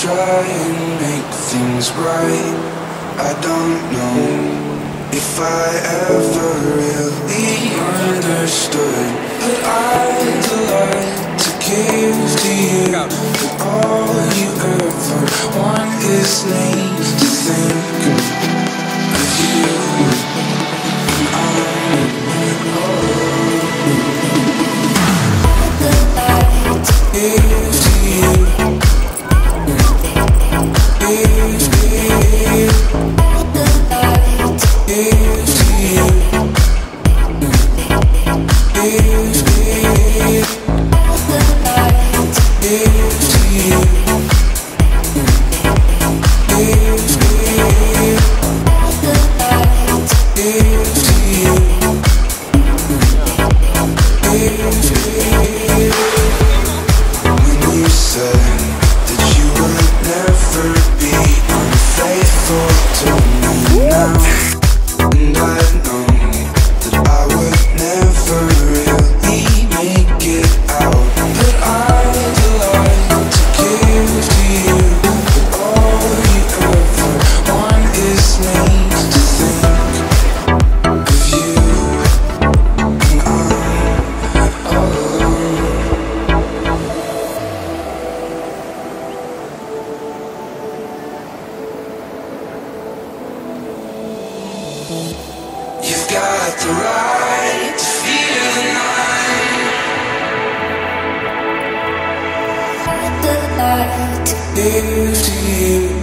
try and make things right. I don't know if I ever really understood, but I'd like to give to you all you ever want is me to think of you. You've got the right to fear the night. The light is to you.